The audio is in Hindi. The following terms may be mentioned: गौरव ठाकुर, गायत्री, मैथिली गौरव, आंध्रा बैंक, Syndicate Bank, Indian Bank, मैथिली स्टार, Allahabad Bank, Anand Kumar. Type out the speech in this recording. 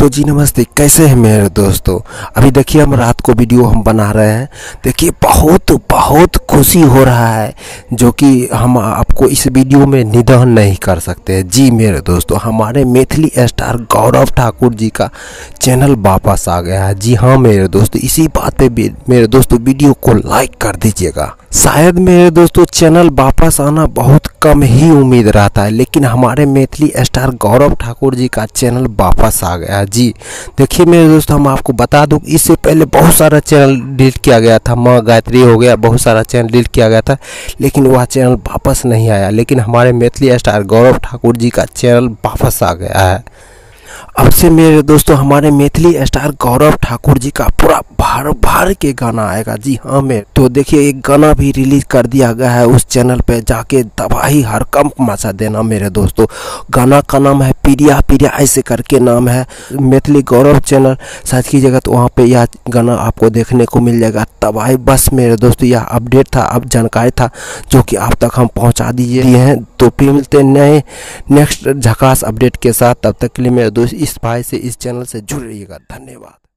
तो जी नमस्ते, कैसे हैं मेरे दोस्तों। अभी देखिए हम रात को वीडियो हम बना रहे हैं। देखिए बहुत खुशी हो रहा है जो कि हम आपको इस वीडियो में निदान नहीं कर सकते हैं। जी मेरे दोस्तों, हमारे मैथिली स्टार गौरव ठाकुर जी का चैनल वापस आ गया है। जी हाँ मेरे दोस्तों, इसी बात पे मेरे दोस्तों वीडियो को लाइक कर दीजिएगा। शायद मेरे दोस्तों चैनल वापस आना बहुत कम ही उम्मीद रहता है, लेकिन हमारे मैथिली स्टार गौरव ठाकुर जी का चैनल वापस आ गया। जी देखिए मेरे दोस्त, हम आपको बता दूं, इससे पहले बहुत सारा चैनल डिलीट किया गया था, माँ गायत्री हो गया, बहुत सारा चैनल डिलीट किया गया था, लेकिन वह चैनल वापस नहीं आया। लेकिन हमारे मैथिली स्टार गौरव ठाकुर जी का चैनल वापस आ गया है। अब से मेरे दोस्तों हमारे मैथिली स्टार गौरव ठाकुर जी का पूरा भर के गाना आएगा। जी हाँ मेरे तो देखिए एक गाना भी रिलीज कर दिया गया है, उस चैनल पे जाके तबाही हड़कंप मचा देना मेरे दोस्तों। गाना का नाम है पीरिया पीरिया ऐसे करके नाम है। मैथिली गौरव चैनल सर्च कीजिएगा तो वहाँ पे यह गाना आपको देखने को मिल जाएगा। तबाही बस मेरे दोस्तों, यह अपडेट था, अब जानकारी था जो कि आप तक हम पहुँचा दिए हैं। तो फिर मिलते नए नेक्स्ट झकास अपडेट के साथ, तब तक के लिए मेरे दोस्त इस भाई से इस चैनल से जुड़ रहिएगा। धन्यवाद।